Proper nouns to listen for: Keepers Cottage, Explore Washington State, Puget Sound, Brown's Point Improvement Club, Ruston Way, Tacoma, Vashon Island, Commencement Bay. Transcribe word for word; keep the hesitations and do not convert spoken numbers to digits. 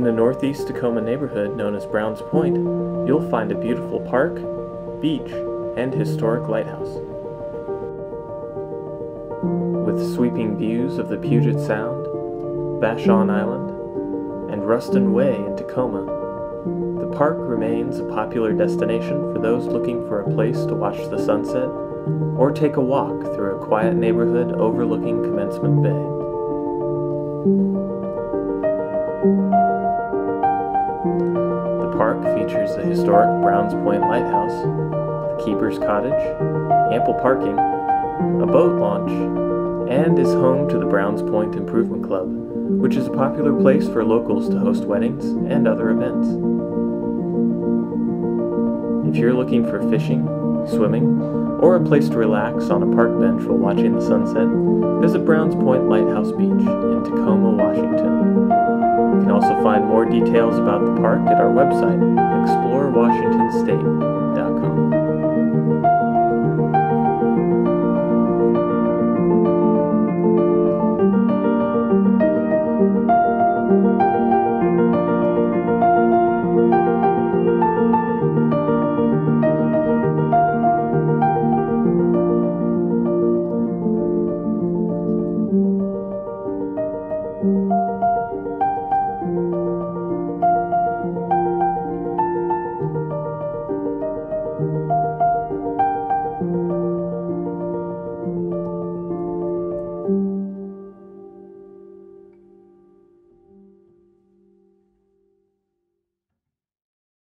In the northeast Tacoma neighborhood known as Brown's Point, you'll find a beautiful park, beach, and historic lighthouse. With sweeping views of the Puget Sound, Vashon Island, and Ruston Way in Tacoma, the park remains a popular destination for those looking for a place to watch the sunset or take a walk through a quiet neighborhood overlooking Commencement Bay. The park features the historic Brown's Point Lighthouse, the Keeper's Cottage, ample parking, a boat launch, and is home to the Brown's Point Improvement Club, which is a popular place for locals to host weddings and other events. If you're looking for fishing, swimming, or a place to relax on a park bench while watching the sunset, visit Brown's Point Lighthouse Beach in Tacoma, Washington. You can also find more details about the park at our website, Explore Washington State.